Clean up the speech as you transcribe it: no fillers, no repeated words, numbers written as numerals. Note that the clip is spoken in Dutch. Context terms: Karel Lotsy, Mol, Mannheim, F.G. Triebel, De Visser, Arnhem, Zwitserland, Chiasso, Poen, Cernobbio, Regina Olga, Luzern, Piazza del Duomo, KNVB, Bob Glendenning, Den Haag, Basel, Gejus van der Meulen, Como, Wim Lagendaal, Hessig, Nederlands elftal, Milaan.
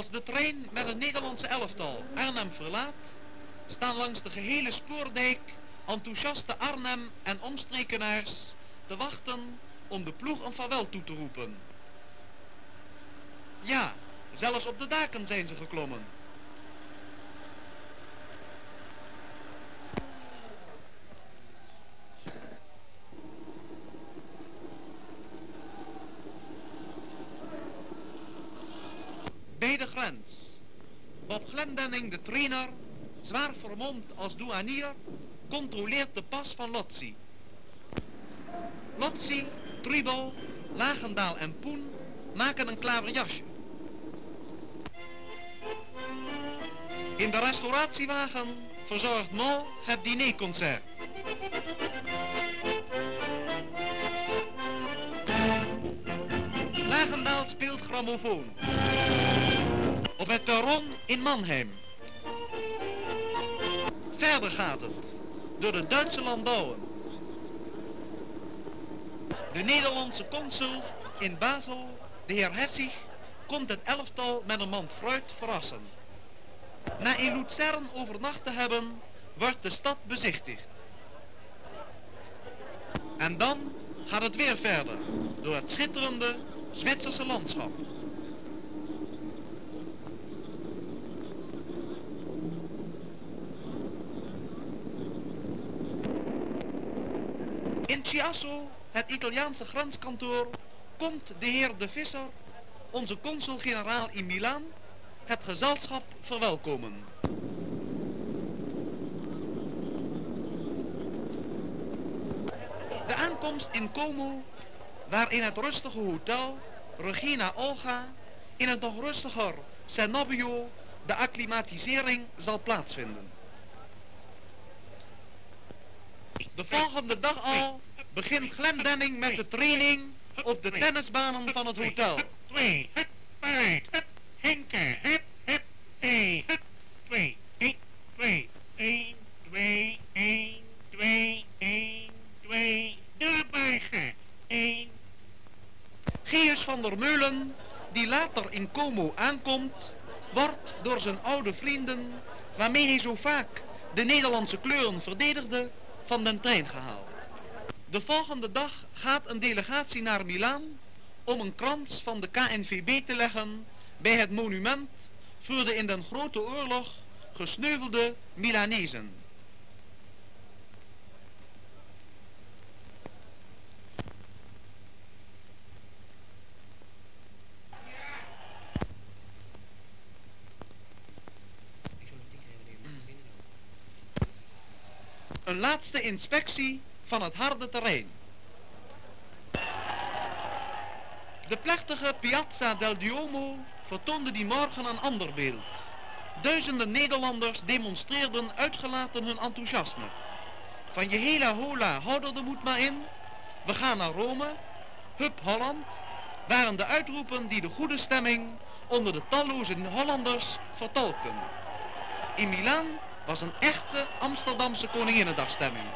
Als de trein met het Nederlandse elftal Arnhem verlaat, staan langs de gehele spoordijk enthousiaste Arnhem- en omstrekenaars te wachten om de ploeg een vaarwel toe te roepen. Ja, zelfs op de daken zijn ze geklommen. Bij de grens. Bob Glendenning, de trainer, zwaar vermomd als douanier, controleert de pas van Lotsy. Lotsy, Triebel, Lagendaal en Poen maken een klaverjasje. In de restauratiewagen verzorgt Mol het dinerconcert. Lagendaal speelt grammofoon. Op het perron in Mannheim. Verder gaat het, door de Duitse landouwen. De Nederlandse consul in Basel, de heer Hessig, komt het elftal met een mand fruit verrassen. Na in Luzern overnacht te hebben, wordt de stad bezichtigd. En dan gaat het weer verder, door het schitterende Zwitserse landschap. In Chiasso, het Italiaanse grenskantoor, komt de heer De Visser, onze consul-generaal in Milaan, het gezelschap verwelkomen. De aankomst in Como, waar in het rustige hotel Regina Olga in het nog rustiger Cernobbio de acclimatisering zal plaatsvinden. De volgende dag al begint Glendenning met de training op de tennisbanen van het hotel. Gejus van der Meulen, die later in Como aankomt, wordt door zijn oude vrienden, waarmee hij zo vaak de Nederlandse kleuren verdedigde, van den trein gehaald. De volgende dag gaat een delegatie naar Milaan om een krans van de KNVB te leggen bij het monument voor de in den grote oorlog gesneuvelde Milanezen. Een laatste inspectie van het harde terrein. De plechtige Piazza del Duomo vertoonde die morgen een ander beeld. Duizenden Nederlanders demonstreerden uitgelaten hun enthousiasme. Van je hela hola, hou er de moed maar in. We gaan naar Rome. Hup Holland waren de uitroepen die de goede stemming onder de talloze Hollanders vertolken. In Milaan was een echte Amsterdamse Koninginnedagstemming.